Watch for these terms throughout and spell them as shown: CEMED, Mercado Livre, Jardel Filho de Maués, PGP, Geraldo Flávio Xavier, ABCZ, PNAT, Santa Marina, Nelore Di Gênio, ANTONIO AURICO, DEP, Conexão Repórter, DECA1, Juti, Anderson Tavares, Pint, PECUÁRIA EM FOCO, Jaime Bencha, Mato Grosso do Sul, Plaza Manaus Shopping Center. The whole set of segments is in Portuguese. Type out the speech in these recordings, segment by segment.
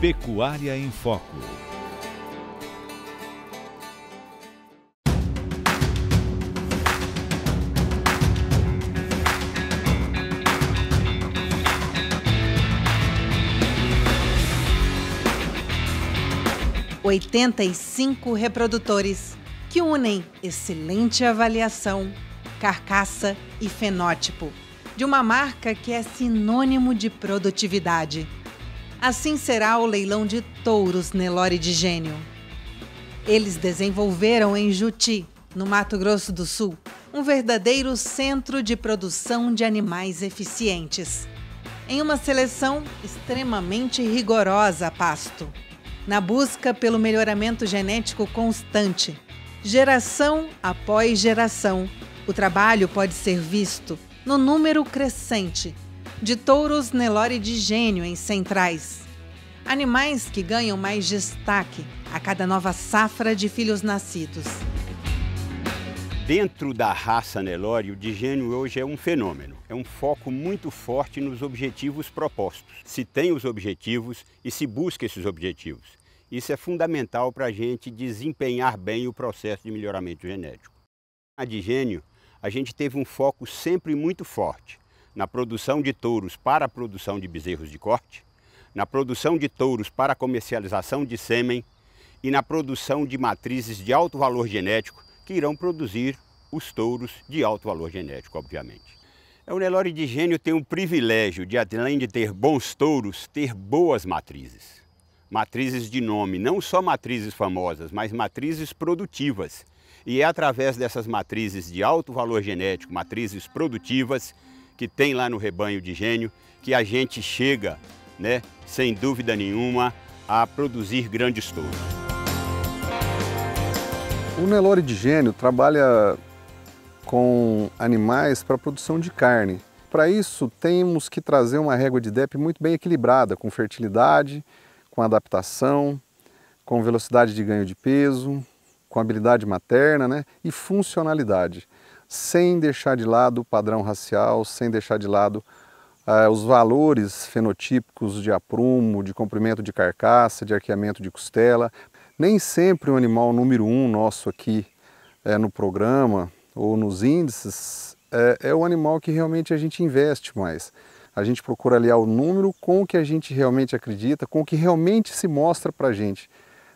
Pecuária em Foco. R$ 85 reprodutores que unem excelente avaliação, carcaça e fenótipo de uma marca que é sinônimo de produtividade. Assim será o leilão de touros Nelore Di Gênio. Eles desenvolveram em Juti, no Mato Grosso do Sul, um verdadeiro centro de produção de animais eficientes, em uma seleção extremamente rigorosa a pasto, na busca pelo melhoramento genético constante. Geração após geração, o trabalho pode ser visto no número crescente de touros Nelore Di Gênio em centrais. Animais que ganham mais destaque a cada nova safra de filhos nascidos. Dentro da raça Nelore, o Di Gênio hoje é um fenômeno. É um foco muito forte nos objetivos propostos. Se tem os objetivos e se busca esses objetivos. Isso é fundamental para a gente desempenhar bem o processo de melhoramento genético. A Di Gênio, a gente teve um foco sempre muito forte na produção de touros para a produção de bezerros de corte, na produção de touros para a comercialização de sêmen e na produção de matrizes de alto valor genético, que irão produzir os touros de alto valor genético, obviamente. O Nelore Di Gênio tem o privilégio de, além de ter bons touros, ter boas matrizes. Matrizes de nome, não só matrizes famosas, mas matrizes produtivas. E é através dessas matrizes de alto valor genético, matrizes produtivas, que tem lá no rebanho Di Gênio, que a gente chega, sem dúvida nenhuma, a produzir grandes touros. O Nelore Di Gênio trabalha com animais para produção de carne. Para isso, temos que trazer uma régua de DEP muito bem equilibrada, com fertilidade, com adaptação, com velocidade de ganho de peso, com habilidade materna, e funcionalidade, sem deixar de lado o padrão racial, sem deixar de lado os valores fenotípicos de aprumo, de comprimento de carcaça, de arqueamento de costela. Nem sempre o animal número 1 nosso aqui no programa ou nos índices é o animal que realmente a gente investe mais. A gente procura aliar o número com o que a gente realmente acredita, com o que realmente se mostra para a gente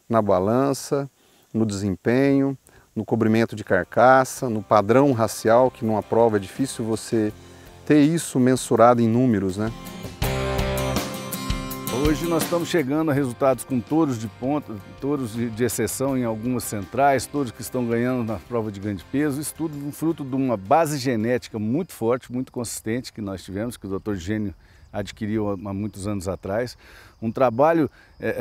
na balança, no desempenho, no cobrimento de carcaça, no padrão racial, que numa prova é difícil você ter isso mensurado em números, Hoje nós estamos chegando a resultados com touros de ponta, touros de exceção em algumas centrais, touros que estão ganhando na prova de grande peso. Isso tudo fruto de uma base genética muito forte, muito consistente, que nós tivemos, que o Dr. Di Gênio adquiriu há muitos anos atrás, um trabalho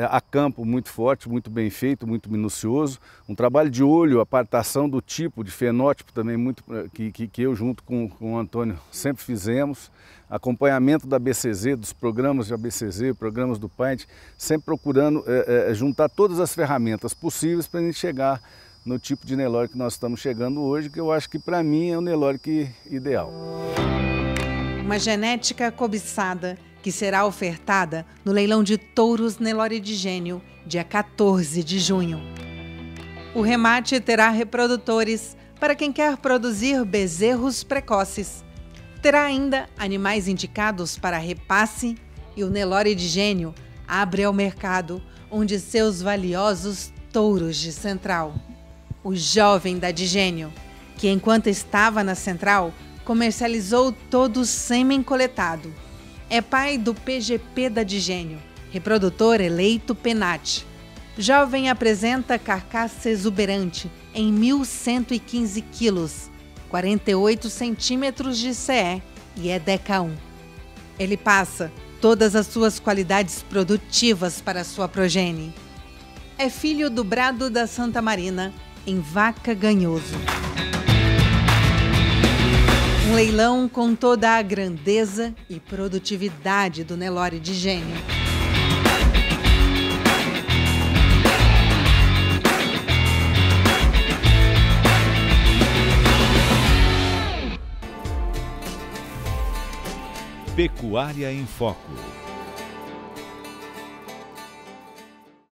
a campo muito forte, muito bem feito, muito minucioso, um trabalho de olho, a apartação do tipo, de fenótipo também, muito, que eu junto com o Antônio sempre fizemos, acompanhamento da ABCZ, dos programas de ABCZ, programas do Pint, sempre procurando juntar todas as ferramentas possíveis para a gente chegar no tipo de Nelore que nós estamos chegando hoje, que eu acho que para mim é o Nelore ideal. Uma genética cobiçada que será ofertada no leilão de touros Nelore Di Gênio, dia 14 de junho. O remate terá reprodutores para quem quer produzir bezerros precoces. Terá ainda animais indicados para repasse e o Nelore Di Gênio abre ao mercado um de seus valiosos touros de central. O jovem da Di Gênio, que enquanto estava na central, comercializou todo o sêmen coletado. É pai do PGP da Di Gênio, reprodutor eleito PNAT. Jovem apresenta carcaça exuberante em 1.115 quilos, 48 centímetros de CE e é DECA1. Ele passa todas as suas qualidades produtivas para sua progênie. É filho do brado da Santa Marina, em vaca ganhoso. Um leilão com toda a grandeza e produtividade do Nelore Di Gênio. Pecuária em Foco.